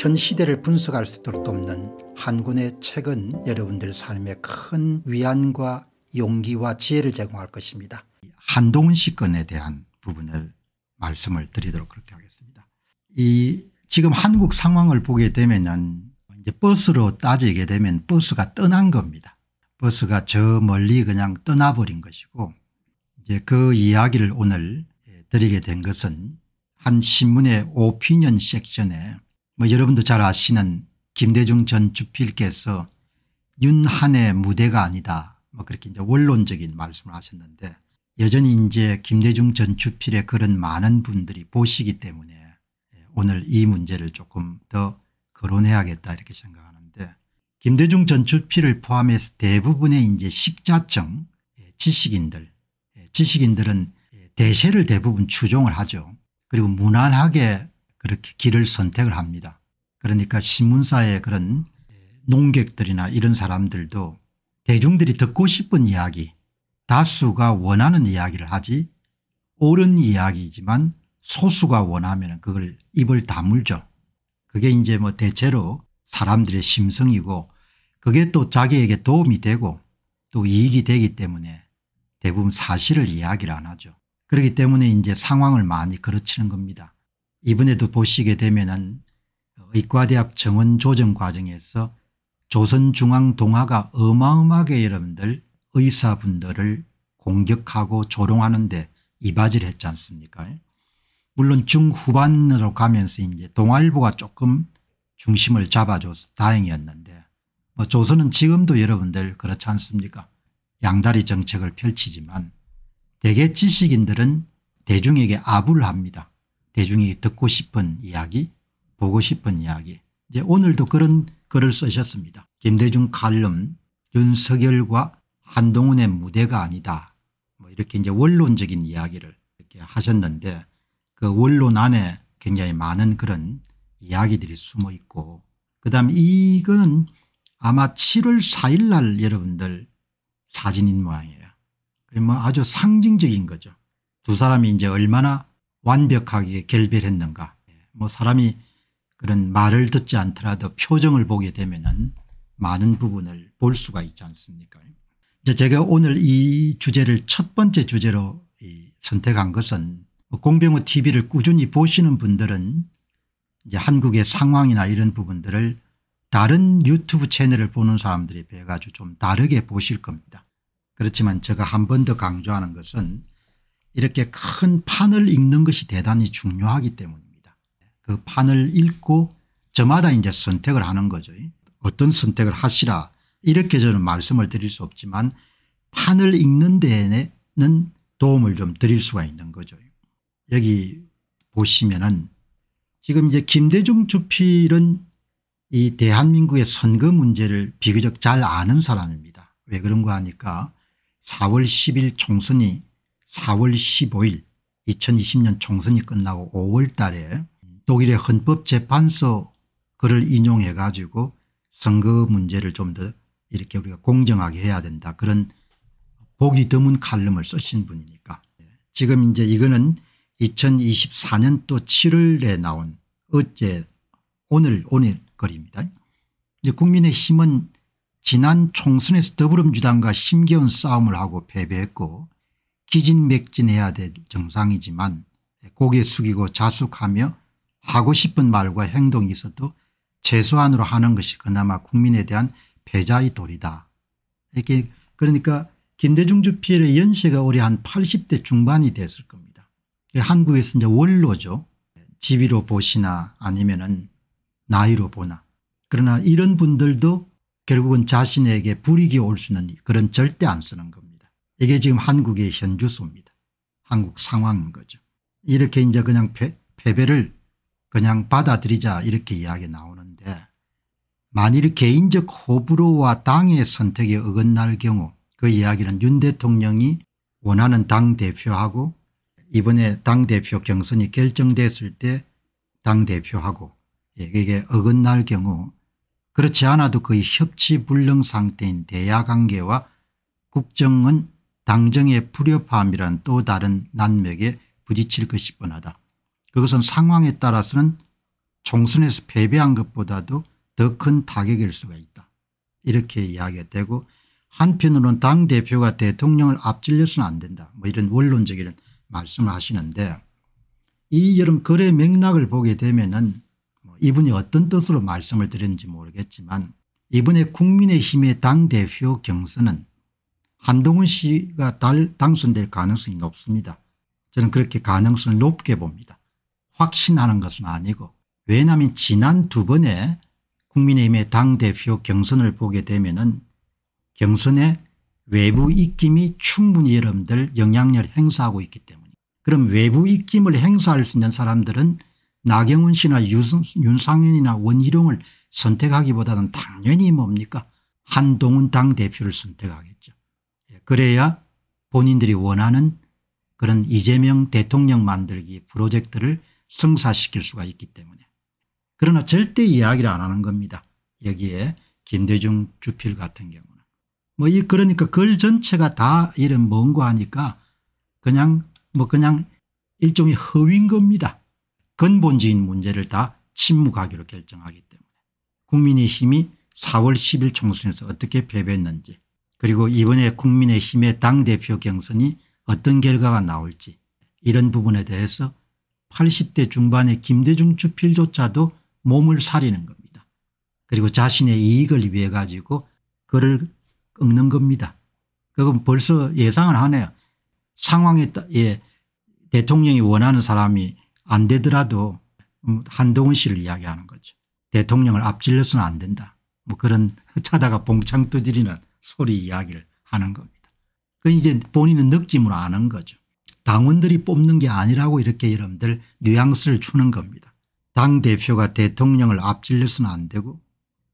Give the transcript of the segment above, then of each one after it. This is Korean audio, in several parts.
현 시대를 분석할 수 있도록 돕는 한 권의 책은 여러분들 삶에 큰 위안과 용기와 지혜를 제공할 것입니다. 한동훈 씨 건에 대한 부분을 말씀을 드리도록 그렇게 하겠습니다. 지금 한국 상황을 보게 되면은 이제 버스로 따지게 되면 버스가 떠난 겁니다. 버스가 저 멀리 그냥 떠나버린 것이고, 이제 그 이야기를 오늘 드리게 된 것은 한 신문의 오피니언 섹션에 여러분도 잘 아시는 김대중 전 주필께서 윤한의 무대가 아니다 그렇게 이제 원론적인 말씀을 하셨는데, 여전히 이제 김대중 전 주필의 글은 많은 분들이 보시기 때문에 오늘 이 문제를 조금 더 거론해야겠다 이렇게 생각하는데, 김대중 전 주필을 포함해서 대부분의 이제 식자층 지식인들은 대세를 대부분 추종을 하죠. 그리고 무난하게 그렇게 길을 선택을 합니다. 그러니까 신문사의 그런 농객들이나 이런 사람들도 대중들이 듣고 싶은 이야기, 다수가 원하는 이야기를 하지, 옳은 이야기이지만 소수가 원하면 그걸 입을 다물죠. 그게 이제 뭐 대체로 사람들의 심성이고, 그게 또 자기에게 도움이 되고 또 이익이 되기 때문에 대부분 사실을 이야기를 안 하죠. 그렇기 때문에 이제 상황을 많이 그르치는 겁니다. 이번에도 보시게 되면은 의과대학 정원 조정 과정에서 조선중앙동아가 어마어마하게 여러분들 의사분들을 공격하고 조롱하는데 이바지를 했지 않습니까? 물론 중후반으로 가면서 이제 동아일보가 조금 중심을 잡아줘서 다행이었는데, 뭐 조선은 지금도 여러분들 그렇지 않습니까? 양다리 정책을 펼치지만 대개 지식인들은 대중에게 아부를 합니다. 대중이 듣고 싶은 이야기, 보고 싶은 이야기. 이제 오늘도 그런 글을 쓰셨습니다. 김대중 칼럼, 윤석열과 한동훈의 무대가 아니다. 뭐 이렇게 이제 원론적인 이야기를 이렇게 하셨는데, 그 원론 안에 굉장히 많은 그런 이야기들이 숨어 있고, 그다음에 이거는 아마 7월 4일 날 여러분들 사진인 모양이에요. 뭐 아주 상징적인 거죠. 두 사람이 이제 얼마나 완벽하게 결별했는가. 뭐 사람이 그런 말을 듣지 않더라도 표정을 보게 되면은 많은 부분을 볼 수가 있지 않습니까? 이제 제가 오늘 이 주제를 첫 번째 주제로 선택한 것은, 공병호 TV를 꾸준히 보시는 분들은 이제 한국의 상황이나 이런 부분들을 다른 유튜브 채널을 보는 사람들에 비해 가지고 좀 다르게 보실 겁니다. 그렇지만 제가 한 번 더 강조하는 것은, 이렇게 큰 판을 읽는 것이 대단히 중요하기 때문입니다. 그 판을 읽고 저마다 이제 선택을 하는 거죠. 어떤 선택을 하시라 이렇게 저는 말씀을 드릴 수 없지만, 판을 읽는 데에는 도움을 좀 드릴 수가 있는 거죠. 여기 보시면은 지금 이제 김대중 주필은 이 대한민국의 선거 문제를 비교적 잘 아는 사람입니다. 왜 그런가 하니까 4월 10일 총선이 4월 15일 2020년 총선이 끝나고 5월 달에 독일의 헌법재판소 글을 인용해 가지고 선거 문제를 좀 더 이렇게 우리가 공정하게 해야 된다, 그런 보기 드문 칼럼을 쓰신 분이니까. 지금 이제 이거는 2024년도 7월에 나온 어제 오늘 글입니다. 이제 국민의힘은 지난 총선에서 더불어민주당과 힘겨운 싸움을 하고 패배했고, 기진맥진해야 될 정상이지만 고개 숙이고 자숙하며 하고 싶은 말과 행동이 있어도 최소한으로 하는 것이 그나마 국민에 대한 배자의 도리다. 이렇게, 그러니까 김대중 주필의 연세가 올해 한 80대 중반이 됐을 겁니다. 한국에서 이제 원로죠. 지위로 보시나 아니면은 나이로 보나. 그러나 이런 분들도 결국은 자신에게 불이익이 올 수는 그런 절대 안 쓰는 겁니다. 이게 지금 한국의 현주소입니다. 한국 상황인 거죠. 이렇게 이제 그냥 패배를 그냥 받아들이자 이렇게 이야기 나오는데, 만일 개인적 호불호와 당의 선택에 어긋날 경우 그 이야기는 윤 대통령이 원하는 당대표하고 이번에 당대표 경선이 결정됐을 때 당대표하고 이게 어긋날 경우 그렇지 않아도 거의 협치불능 상태인 대야관계와 국정은 당정의 불협화음이란 또 다른 난맥에 부딪힐 것이 뻔하다. 그것은 상황에 따라서는 총선에서 패배한 것보다도 더 큰 타격일 수가 있다. 이렇게 이야기가 되고, 한편으로는 당대표가 대통령을 앞질려서는 안 된다. 뭐 이런 원론적인 말씀을 하시는데, 이 여름 글의 맥락을 보게 되면은 이분이 어떤 뜻으로 말씀을 드렸는지 모르겠지만, 이번에 국민의힘의 당대표 경선은 한동훈 씨가 당선될 가능성이 높습니다. 저는 그렇게 가능성을 높게 봅니다. 확신하는 것은 아니고, 왜냐하면 지난 두 번의 국민의힘의 당대표 경선을 보게 되면은 경선에 외부 입김이 충분히 여러분들 영향력을 행사하고 있기 때문에, 그럼 외부 입김을 행사할 수 있는 사람들은 나경원 씨나 윤상현이나 원희룡을 선택하기보다는 당연히 뭡니까? 한동훈 당대표를 선택하겠죠. 그래야 본인들이 원하는 그런 이재명 대통령 만들기 프로젝트를 성사시킬 수가 있기 때문에. 그러나 절대 이야기를 안 하는 겁니다. 여기에 김대중 주필 같은 경우는. 뭐 이 그러니까 글 전체가 다 이런 뭔고 하니까 그냥 일종의 허위인 겁니다. 근본적인 문제를 다 침묵하기로 결정하기 때문에. 국민의힘이 4월 10일 총선에서 어떻게 패배했는지, 그리고 이번에 국민의힘의 당대표 경선이 어떤 결과가 나올지, 이런 부분에 대해서 80대 중반의 김대중 주필조차도 몸을 사리는 겁니다. 그리고 자신의 이익을 위해 가지고 글을 긁는 겁니다. 그건 벌써 예상을 하네요. 상황에 대통령이 원하는 사람이 안 되더라도 한동훈 씨를 이야기하는 거죠. 대통령을 앞질러서는 안 된다. 뭐 그런 차다가 봉창 두드리는 소리 이야기를 하는 겁니다. 그 이제 본인은 느낌으로 아는 거죠. 당원들이 뽑는 게 아니라고 이렇게 여러분들 뉘앙스를 주는 겁니다. 당대표가 대통령을 앞질러서는 안 되고,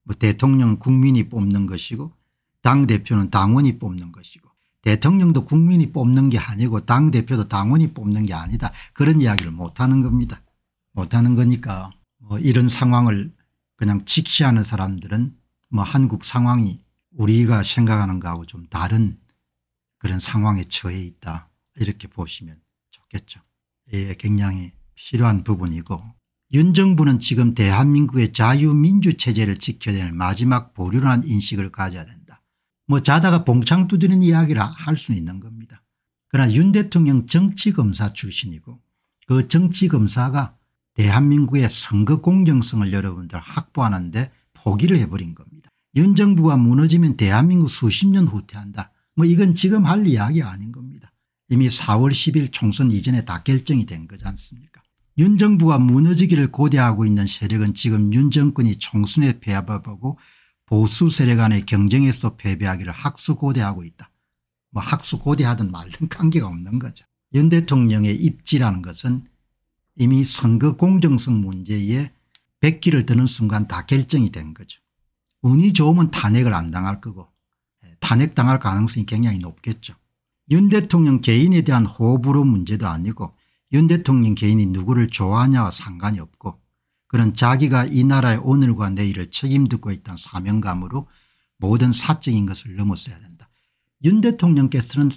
뭐 대통령은 국민이 뽑는 것이고, 당대표는 당원이 뽑는 것이고, 대통령도 국민이 뽑는 게 아니고 당대표도 당원이 뽑는 게 아니다. 그런 이야기를 못하는 겁니다. 못하는 거니까 뭐 이런 상황을 그냥 직시하는 사람들은 뭐 한국 상황이 우리가 생각하는 것하고 좀 다른 그런 상황에 처해 있다. 이렇게 보시면 좋겠죠. 예, 굉장히 필요한 부분이고, 윤 정부는 지금 대한민국의 자유민주체제를 지켜야 될 마지막 보류라는 인식을 가져야 된다. 뭐 자다가 봉창 두드리는 이야기를 할 수는 있는 겁니다. 그러나 윤 대통령 정치검사 출신이고, 그 정치검사가 대한민국의 선거 공정성을 여러분들 확보하는데 포기를 해버린 겁니다. 윤 정부가 무너지면 대한민국 수십 년 후퇴한다. 뭐 이건 지금 할 이야기 아닌 겁니다. 이미 4월 10일 총선 이전에 다 결정이 된 거지 않습니까? 윤 정부가 무너지기를 고대하고 있는 세력은 지금 윤 정권이 총선에 패배하고 보수 세력 간의 경쟁에서도 패배하기를 학수고대하고 있다. 뭐 학수고대하든 말든 관계가 없는 거죠. 윤 대통령의 입지라는 것은 이미 선거 공정성 문제에 백기를 드는 순간 다 결정이 된 거죠. 운이 좋으면 탄핵을 안 당할 거고, 탄핵당할 가능성이 굉장히 높겠죠. 윤 대통령 개인에 대한 호불호 문제도 아니고, 윤 대통령 개인이 누구를 좋아하냐와 상관이 없고, 그런 자기가 이 나라의 오늘과 내일을 책임지고 있다는 사명감으로 모든 사적인 것을 넘어서야 된다. 윤 대통령께서는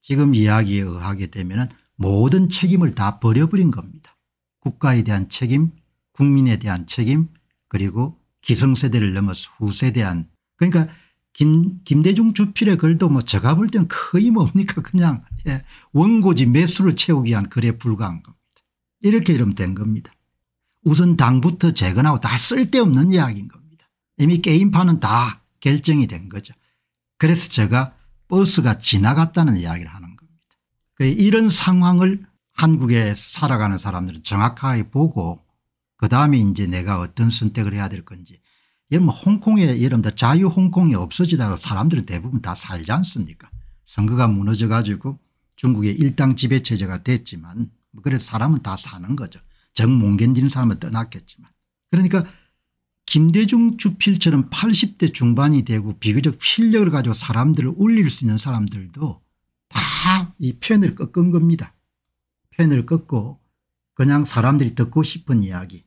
지금 이야기에 의하게 되면 모든 책임을 다 버려버린 겁니다. 국가에 대한 책임, 국민에 대한 책임, 그리고 기성세대를 넘어서 후세대한, 그러니까 김대중 주필의 글도 뭐 제가 볼 때는 거의 뭡니까 그냥 원고지 매수를 채우기 위한 글에 불과한 겁니다. 이렇게 이러면 된 겁니다. 우선 당부터 재건하고, 다 쓸데없는 이야기인 겁니다. 이미 게임판은 다 결정이 된 거죠. 그래서 제가 버스가 지나갔다는 이야기를 하는 겁니다. 이런 상황을 한국에 살아가는 사람들은 정확하게 보고, 그다음에 이제 내가 어떤 선택을 해야 될 건지. 여러분 홍콩에 여러분들 자유 홍콩이 없어지다가 사람들은 대부분 다 살지 않습니까? 선거가 무너져 가지고 중국의 일당 지배체제가 됐지만, 그래서 사람은 다 사는 거죠. 정 못 견디는 사람은 떠났겠지만. 그러니까 김대중 주필처럼 80대 중반이 되고 비교적 필력을 가지고 사람들을 울릴 수 있는 사람들도 다 이 펜을 꺾은 겁니다. 펜을 꺾고 그냥 사람들이 듣고 싶은 이야기,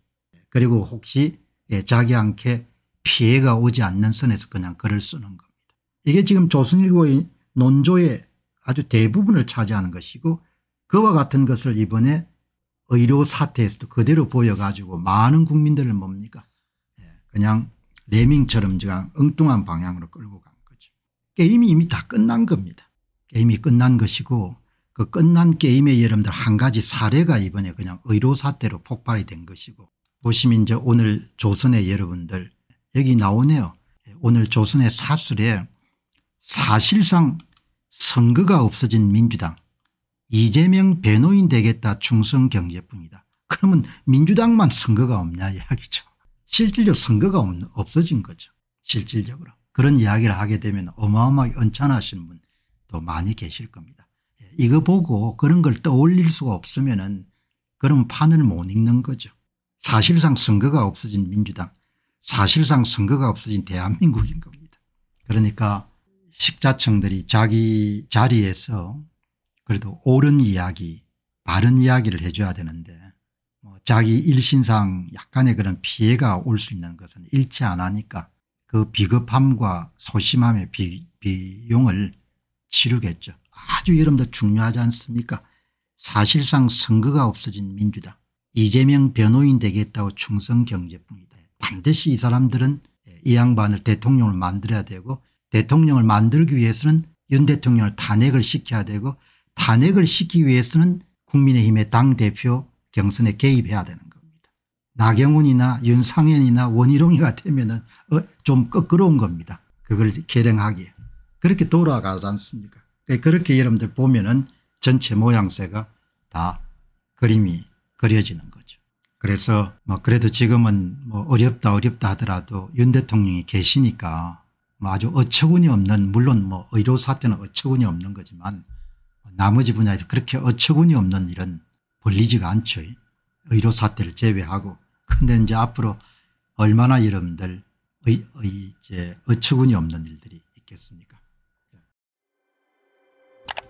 그리고 혹시 자기한테 피해가 오지 않는 선에서 그냥 글을 쓰는 겁니다. 이게 지금 조선일보의 논조의 아주 대부분을 차지하는 것이고, 그와 같은 것을 이번에 의료 사태에서도 그대로 보여가지고 많은 국민들을 뭡니까 그냥 레밍처럼 제가 엉뚱한 방향으로 끌고 간 거죠. 게임이 이미 다 끝난 겁니다. 게임이 끝난 것이고 그 끝난 게임의 여러분들 한 가지 사례가 이번에 그냥 의료 사태로 폭발이 된 것이고 보시면 이제 오늘 조선의 여러분들 여기 나오네요. 오늘 조선의 사설에 사실상 선거가 없어진 민주당 이재명 변호인 되겠다 충성경제뿐이다. 그러면 민주당만 선거가 없냐 이야기죠. 실질적 선거가 없어진 거죠. 실질적으로. 그런 이야기를 하게 되면 어마어마하게 언짢아하시는 분도 많이 계실 겁니다. 이거 보고 그런 걸 떠올릴 수가 없으면은 그런 판을 못 읽는 거죠. 사실상 선거가 없어진 민주당, 사실상 선거가 없어진 대한민국인 겁니다. 그러니까 식자청들이 자기 자리에서 그래도 옳은 이야기, 바른 이야기를 해줘야 되는데 자기 일신상 약간의 그런 피해가 올 수 있는 것은 일치 안 하니까 그 비겁함과 소심함의 비용을 치르겠죠. 아주 여러분들 중요하지 않습니까? 사실상 선거가 없어진 민주당, 이재명 변호인 되겠다고 충성경제뿐이다. 반드시 이 사람들은 이 양반을 대통령을 만들어야 되고 대통령을 만들기 위해서는 윤 대통령을 탄핵을 시켜야 되고 탄핵을 시키기 위해서는 국민의힘의 당대표 경선에 개입해야 되는 겁니다. 나경원이나 윤상현이나 원희룡이가 되면 좀 껄끄러운 겁니다. 그걸 계량하기에. 그렇게 돌아가지 않습니까? 그렇게 여러분들 보면은 전체 모양새가 다 그림이 그려지는 거죠. 그래서 뭐 그래도 지금은 뭐 어렵다 하더라도 윤 대통령이 계시니까 뭐 아주 어처구니 없는, 물론 뭐 의료 사태는 어처구니 없는 거지만 나머지 분야에서 그렇게 어처구니 없는 일은 벌리지가 않죠. 의료 사태를 제외하고. 그런데 이제 앞으로 얼마나 여러분들 이제 어처구니 없는 일들이 있겠습니까?